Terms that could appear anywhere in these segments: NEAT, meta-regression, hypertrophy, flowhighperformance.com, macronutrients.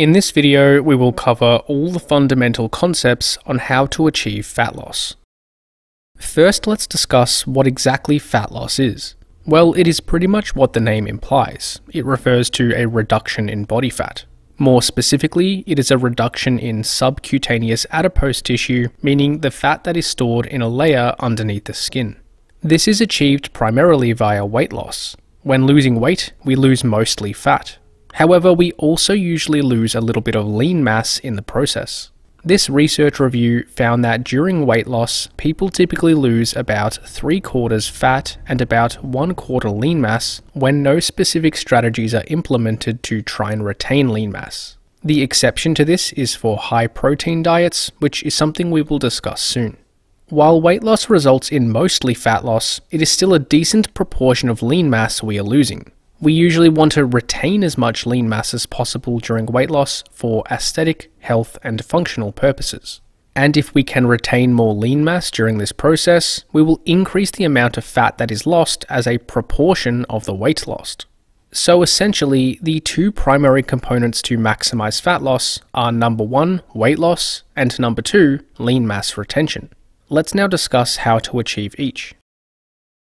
In this video, we will cover all the fundamental concepts on how to achieve fat loss. First, let's discuss what exactly fat loss is. Well, it is pretty much what the name implies. It refers to a reduction in body fat. More specifically, it is a reduction in subcutaneous adipose tissue, meaning the fat that is stored in a layer underneath the skin. This is achieved primarily via weight loss. When losing weight, we lose mostly fat. However, we also usually lose a little bit of lean mass in the process. This research review found that during weight loss, people typically lose about 3/4 fat and about 1/4 lean mass when no specific strategies are implemented to try and retain lean mass. The exception to this is for high protein diets, which is something we will discuss soon. While weight loss results in mostly fat loss, it is still a decent proportion of lean mass we are losing. We usually want to retain as much lean mass as possible during weight loss for aesthetic, health, and functional purposes. And if we can retain more lean mass during this process, we will increase the amount of fat that is lost as a proportion of the weight lost. So essentially, the two primary components to maximize fat loss are number one, weight loss, and number two, lean mass retention. Let's now discuss how to achieve each.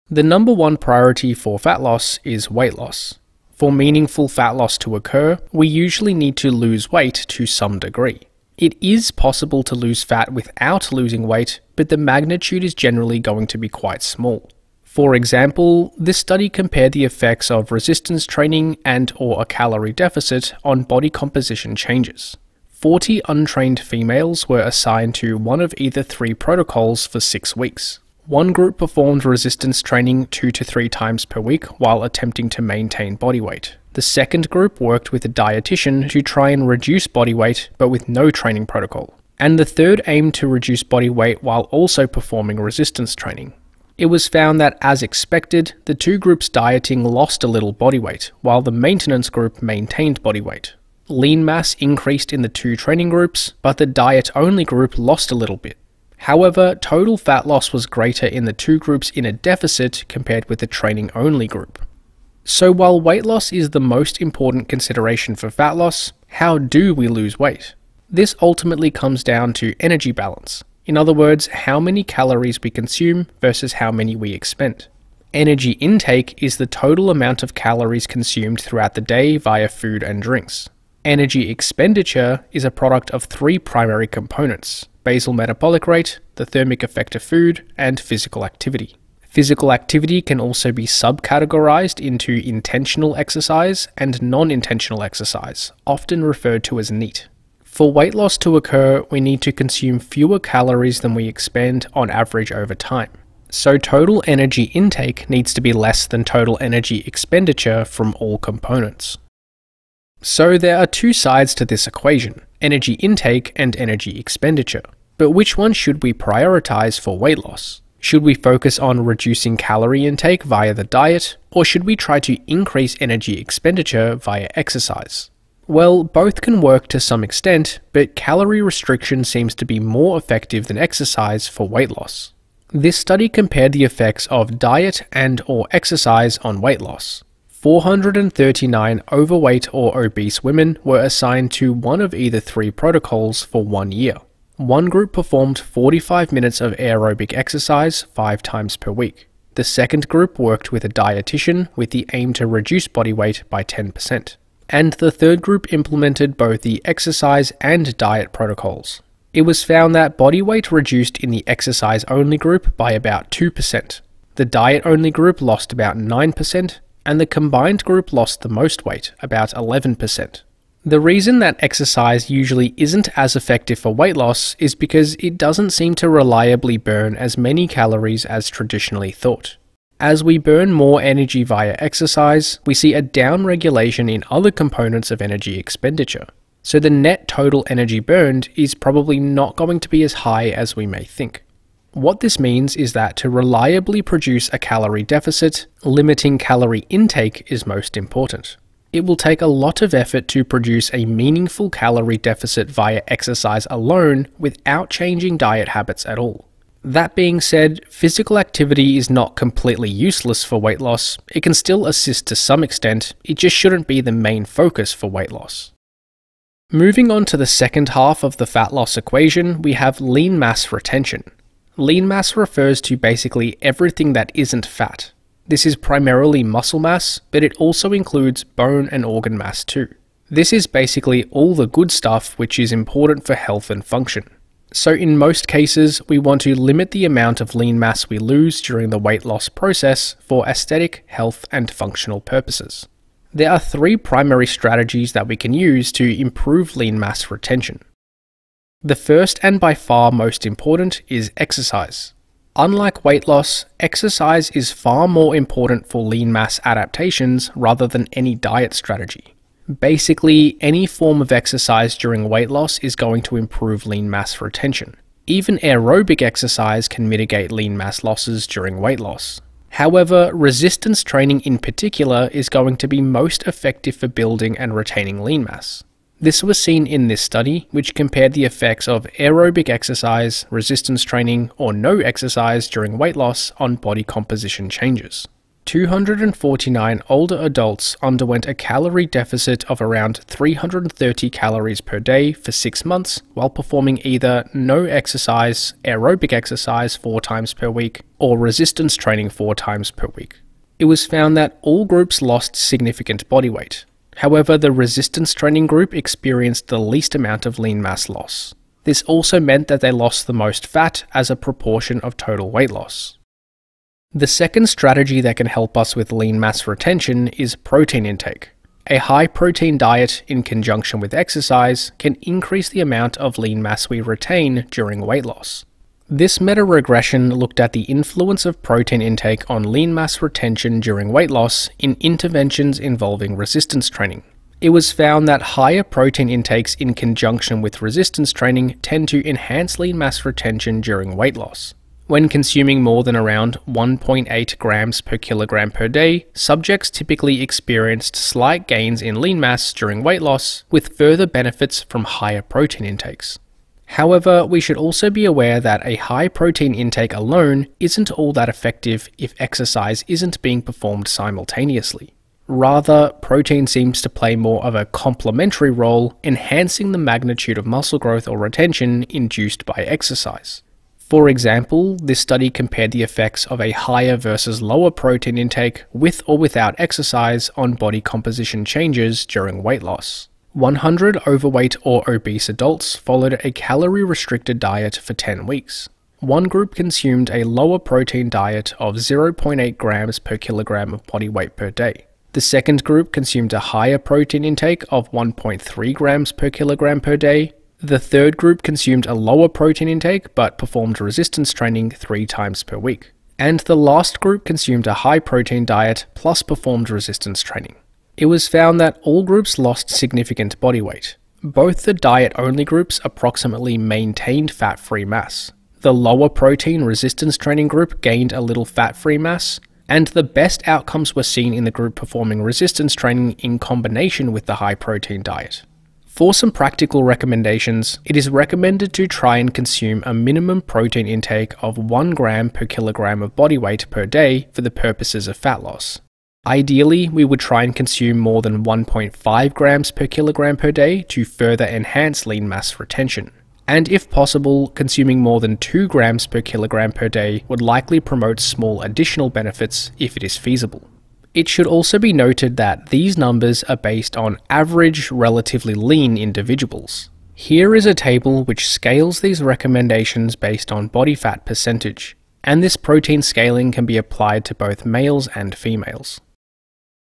The number one priority for fat loss is weight loss. For meaningful fat loss to occur, we usually need to lose weight to some degree. It is possible to lose fat without losing weight, but the magnitude is generally going to be quite small. For example, this study compared the effects of resistance training and/or a calorie deficit on body composition changes. 40 untrained females were assigned to one of either three protocols for 6 weeks. One group performed resistance training 2 to 3 times per week while attempting to maintain body weight. The second group worked with a dietitian to try and reduce body weight, but with no training protocol. And the third aimed to reduce body weight while also performing resistance training. It was found that, as expected, the two groups dieting lost a little body weight, while the maintenance group maintained body weight. Lean mass increased in the two training groups, but the diet-only group lost a little bit. However, total fat loss was greater in the two groups in a deficit compared with the training-only group. So while weight loss is the most important consideration for fat loss, how do we lose weight? This ultimately comes down to energy balance. In other words, how many calories we consume versus how many we expend. Energy intake is the total amount of calories consumed throughout the day via food and drinks. Energy expenditure is a product of three primary components: basal metabolic rate, the thermic effect of food, and physical activity. Physical activity can also be subcategorized into intentional exercise and non-intentional exercise, often referred to as NEAT. For weight loss to occur, we need to consume fewer calories than we expend on average over time. So total energy intake needs to be less than total energy expenditure from all components. So there are two sides to this equation: energy intake and energy expenditure. But which one should we prioritize for weight loss? Should we focus on reducing calorie intake via the diet, or should we try to increase energy expenditure via exercise? Well, both can work to some extent, but calorie restriction seems to be more effective than exercise for weight loss. This study compared the effects of diet and/or exercise on weight loss. 439 overweight or obese women were assigned to one of either three protocols for 1 year. One group performed 45 minutes of aerobic exercise 5 times per week. The second group worked with a dietitian with the aim to reduce body weight by 10%. And the third group implemented both the exercise and diet protocols. It was found that body weight reduced in the exercise-only group by about 2%. The diet-only group lost about 9%. And the combined group lost the most weight, about 11%. The reason that exercise usually isn't as effective for weight loss is because it doesn't seem to reliably burn as many calories as traditionally thought. As we burn more energy via exercise, we see a downregulation in other components of energy expenditure. So the net total energy burned is probably not going to be as high as we may think. What this means is that to reliably produce a calorie deficit, limiting calorie intake is most important. It will take a lot of effort to produce a meaningful calorie deficit via exercise alone without changing diet habits at all. That being said, physical activity is not completely useless for weight loss. It can still assist to some extent. It just shouldn't be the main focus for weight loss. Moving on to the second half of the fat loss equation, we have lean mass retention. Lean mass refers to basically everything that isn't fat. This is primarily muscle mass, but it also includes bone and organ mass too. This is basically all the good stuff which is important for health and function. So in most cases, we want to limit the amount of lean mass we lose during the weight loss process for aesthetic, health, and functional purposes. There are three primary strategies that we can use to improve lean mass retention. The first and by far most important is exercise. Unlike weight loss, exercise is far more important for lean mass adaptations rather than any diet strategy. Basically, any form of exercise during weight loss is going to improve lean mass retention. Even aerobic exercise can mitigate lean mass losses during weight loss. However, resistance training in particular is going to be most effective for building and retaining lean mass. This was seen in this study, which compared the effects of aerobic exercise, resistance training, or no exercise during weight loss on body composition changes. 249 older adults underwent a calorie deficit of around 330 calories per day for 6 months while performing either no exercise, aerobic exercise 4 times per week, or resistance training 4 times per week. It was found that all groups lost significant body weight. However, the resistance training group experienced the least amount of lean mass loss. This also meant that they lost the most fat as a proportion of total weight loss. The second strategy that can help us with lean mass retention is protein intake. A high protein diet in conjunction with exercise can increase the amount of lean mass we retain during weight loss. This meta-regression looked at the influence of protein intake on lean mass retention during weight loss in interventions involving resistance training. It was found that higher protein intakes in conjunction with resistance training tend to enhance lean mass retention during weight loss. When consuming more than around 1.8 grams per kilogram per day, subjects typically experienced slight gains in lean mass during weight loss, with further benefits from higher protein intakes. However, we should also be aware that a high protein intake alone isn't all that effective if exercise isn't being performed simultaneously. Rather, protein seems to play more of a complementary role, enhancing the magnitude of muscle growth or retention induced by exercise. For example, this study compared the effects of a higher versus lower protein intake with or without exercise on body composition changes during weight loss. 100 overweight or obese adults followed a calorie-restricted diet for 10 weeks. One group consumed a lower protein diet of 0.8 grams per kilogram of body weight per day. The second group consumed a higher protein intake of 1.3 grams per kilogram per day. The third group consumed a lower protein intake but performed resistance training 3 times per week. And the last group consumed a high protein diet plus performed resistance training. It was found that all groups lost significant body weight. Both the diet-only groups approximately maintained fat-free mass. The lower protein resistance training group gained a little fat-free mass, and the best outcomes were seen in the group performing resistance training in combination with the high protein diet. For some practical recommendations, it is recommended to try and consume a minimum protein intake of 1 gram per kilogram of body weight per day for the purposes of fat loss. Ideally, we would try and consume more than 1.5 grams per kilogram per day to further enhance lean mass retention. And if possible, consuming more than 2 grams per kilogram per day would likely promote small additional benefits if it is feasible. It should also be noted that these numbers are based on average, relatively lean individuals. Here is a table which scales these recommendations based on body fat percentage, and this protein scaling can be applied to both males and females.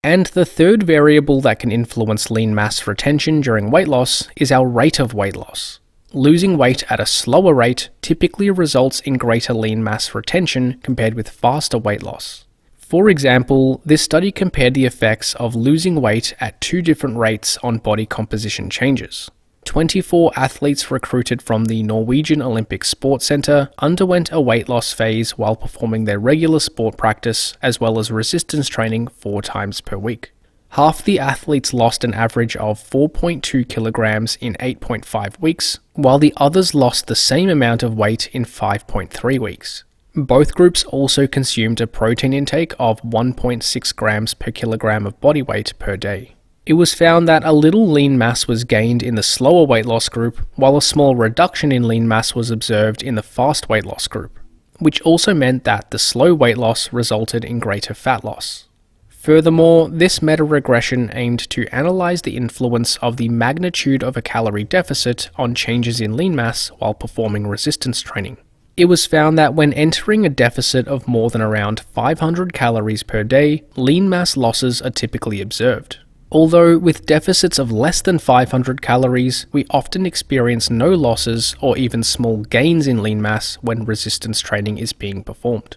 And the third variable that can influence lean mass retention during weight loss is our rate of weight loss. Losing weight at a slower rate typically results in greater lean mass retention compared with faster weight loss. For example, this study compared the effects of losing weight at 2 different rates on body composition changes. 24 athletes recruited from the Norwegian Olympic Sports Center underwent a weight loss phase while performing their regular sport practice as well as resistance training 4 times per week. Half the athletes lost an average of 4.2 kilograms in 8.5 weeks, while the others lost the same amount of weight in 5.3 weeks. Both groups also consumed a protein intake of 1.6 grams per kilogram of body weight per day. It was found that a little lean mass was gained in the slower weight loss group, while a small reduction in lean mass was observed in the fast weight loss group, which also meant that the slow weight loss resulted in greater fat loss. Furthermore, this meta-regression aimed to analyze the influence of the magnitude of a calorie deficit on changes in lean mass while performing resistance training. It was found that when entering a deficit of more than around 500 calories per day, lean mass losses are typically observed. Although with deficits of less than 500 calories, we often experience no losses or even small gains in lean mass when resistance training is being performed.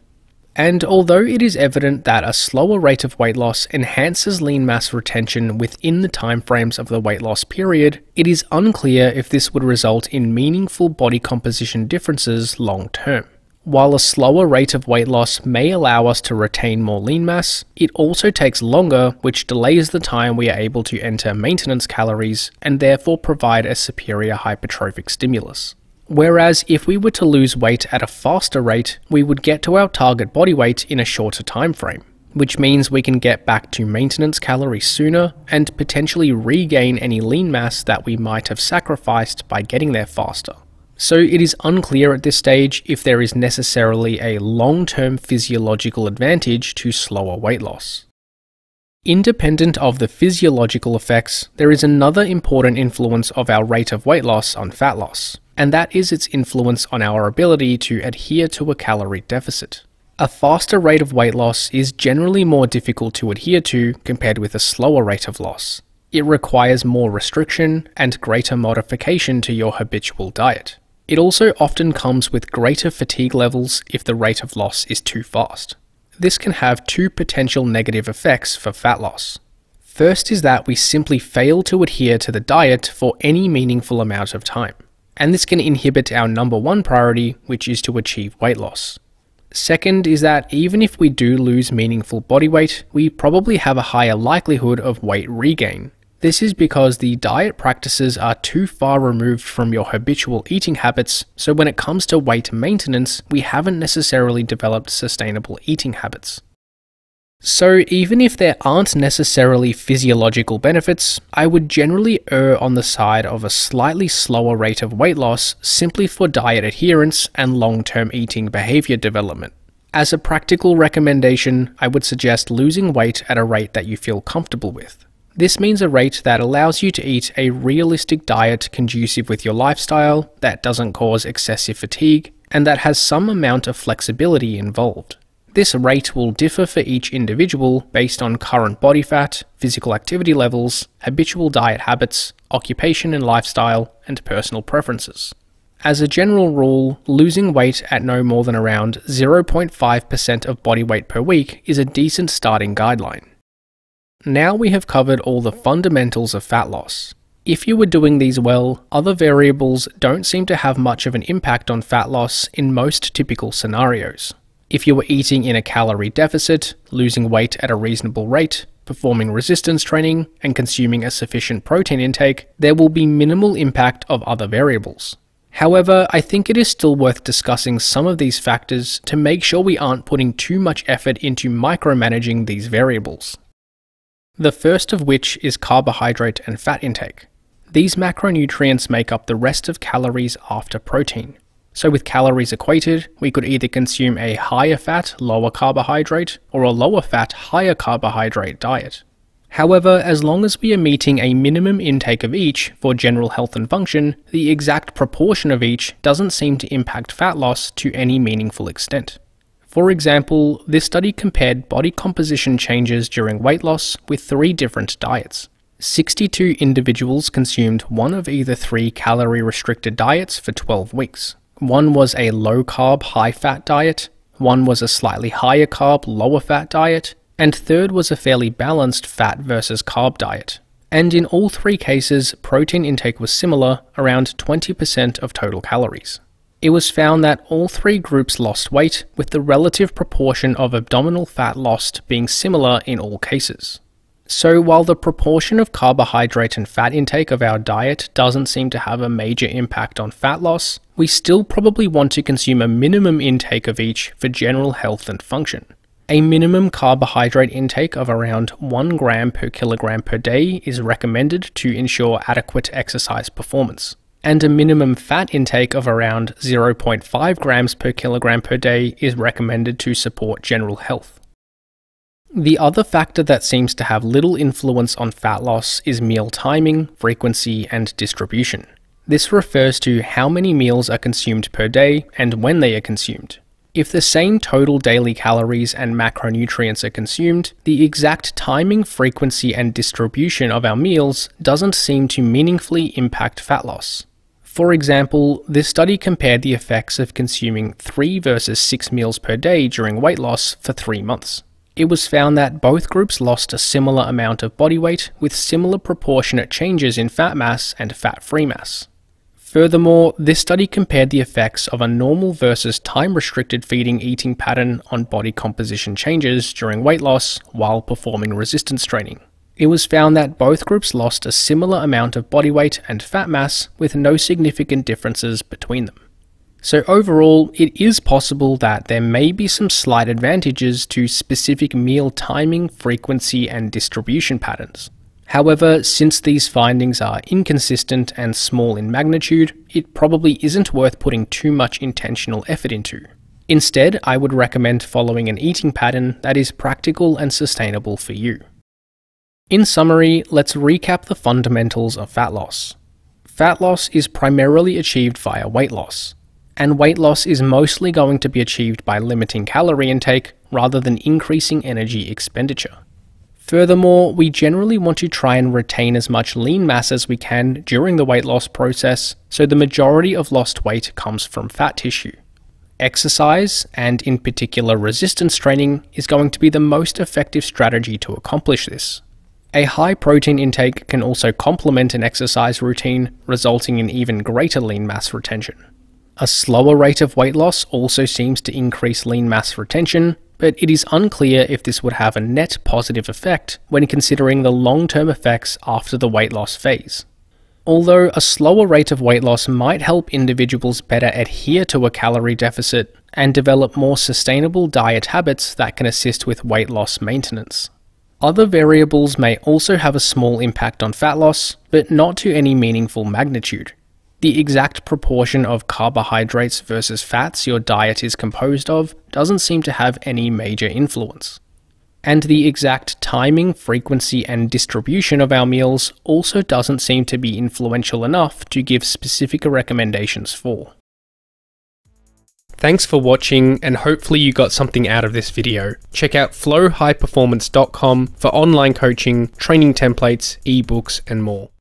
And although it is evident that a slower rate of weight loss enhances lean mass retention within the timeframes of the weight loss period, it is unclear if this would result in meaningful body composition differences long term. While a slower rate of weight loss may allow us to retain more lean mass, it also takes longer, which delays the time we are able to enter maintenance calories and therefore provide a superior hypertrophic stimulus. Whereas if we were to lose weight at a faster rate, we would get to our target body weight in a shorter time frame, which means we can get back to maintenance calories sooner and potentially regain any lean mass that we might have sacrificed by getting there faster. So it is unclear at this stage if there is necessarily a long-term physiological advantage to slower weight loss. Independent of the physiological effects, there is another important influence of our rate of weight loss on fat loss, and that is its influence on our ability to adhere to a calorie deficit. A faster rate of weight loss is generally more difficult to adhere to compared with a slower rate of loss. It requires more restriction and greater modification to your habitual diet. It also often comes with greater fatigue levels if the rate of loss is too fast. This can have two potential negative effects for fat loss. First is that we simply fail to adhere to the diet for any meaningful amount of time, and this can inhibit our number one priority, which is to achieve weight loss. Second is that even if we do lose meaningful body weight, we probably have a higher likelihood of weight regain. This is because the diet practices are too far removed from your habitual eating habits, so when it comes to weight maintenance, we haven't necessarily developed sustainable eating habits. So even if there aren't necessarily physiological benefits, I would generally err on the side of a slightly slower rate of weight loss simply for diet adherence and long-term eating behavior development. As a practical recommendation, I would suggest losing weight at a rate that you feel comfortable with. This means a rate that allows you to eat a realistic diet conducive with your lifestyle, that doesn't cause excessive fatigue, and that has some amount of flexibility involved. This rate will differ for each individual based on current body fat, physical activity levels, habitual diet habits, occupation and lifestyle, and personal preferences. As a general rule, losing weight at no more than around 0.5% of body weight per week is a decent starting guideline. Now we have covered all the fundamentals of fat loss. If you were doing these well, other variables don't seem to have much of an impact on fat loss in most typical scenarios. If you were eating in a calorie deficit, losing weight at a reasonable rate, performing resistance training, and consuming a sufficient protein intake, there will be minimal impact of other variables. However, I think it is still worth discussing some of these factors to make sure we aren't putting too much effort into micromanaging these variables. The first of which is carbohydrate and fat intake. These macronutrients make up the rest of calories after protein. So with calories equated, we could either consume a higher fat, lower carbohydrate, or a lower fat, higher carbohydrate diet. However, as long as we are meeting a minimum intake of each for general health and function, the exact proportion of each doesn't seem to impact fat loss to any meaningful extent. For example, this study compared body composition changes during weight loss with 3 different diets. 62 individuals consumed one of either 3 calorie-restricted diets for 12 weeks. One was a low-carb, high-fat diet, one was a slightly higher-carb, lower-fat diet, and third was a fairly balanced fat versus carb diet. And in all 3 cases, protein intake was similar, around 20% of total calories. It was found that all 3 groups lost weight, with the relative proportion of abdominal fat lost being similar in all cases. So while the proportion of carbohydrate and fat intake of our diet doesn't seem to have a major impact on fat loss, we still probably want to consume a minimum intake of each for general health and function. A minimum carbohydrate intake of around 1 gram per kilogram per day is recommended to ensure adequate exercise performance, and a minimum fat intake of around 0.5 grams per kilogram per day is recommended to support general health. The other factor that seems to have little influence on fat loss is meal timing, frequency, and distribution. This refers to how many meals are consumed per day and when they are consumed. If the same total daily calories and macronutrients are consumed, the exact timing, frequency, and distribution of our meals doesn't seem to meaningfully impact fat loss. For example, this study compared the effects of consuming 3 versus 6 meals per day during weight loss for 3 months. It was found that both groups lost a similar amount of body weight with similar proportionate changes in fat mass and fat-free mass. Furthermore, this study compared the effects of a normal versus time-restricted feeding eating pattern on body composition changes during weight loss while performing resistance training. It was found that both groups lost a similar amount of body weight and fat mass with no significant differences between them. So overall, it is possible that there may be some slight advantages to specific meal timing, frequency, and distribution patterns. However, since these findings are inconsistent and small in magnitude, it probably isn't worth putting too much intentional effort into. Instead, I would recommend following an eating pattern that is practical and sustainable for you. In summary, let's recap the fundamentals of fat loss. Fat loss is primarily achieved via weight loss, and weight loss is mostly going to be achieved by limiting calorie intake rather than increasing energy expenditure. Furthermore, we generally want to try and retain as much lean mass as we can during the weight loss process, so the majority of lost weight comes from fat tissue. Exercise, and in particular resistance training, is going to be the most effective strategy to accomplish this. A high protein intake can also complement an exercise routine, resulting in even greater lean mass retention. A slower rate of weight loss also seems to increase lean mass retention, but it is unclear if this would have a net positive effect when considering the long-term effects after the weight loss phase. Although a slower rate of weight loss might help individuals better adhere to a calorie deficit and develop more sustainable diet habits that can assist with weight loss maintenance. Other variables may also have a small impact on fat loss, but not to any meaningful magnitude. The exact proportion of carbohydrates versus fats your diet is composed of doesn't seem to have any major influence. And the exact timing, frequency, and distribution of our meals also doesn't seem to be influential enough to give specific recommendations for. Thanks for watching, and hopefully you got something out of this video. Check out flowhighperformance.com for online coaching, training templates, ebooks, and more.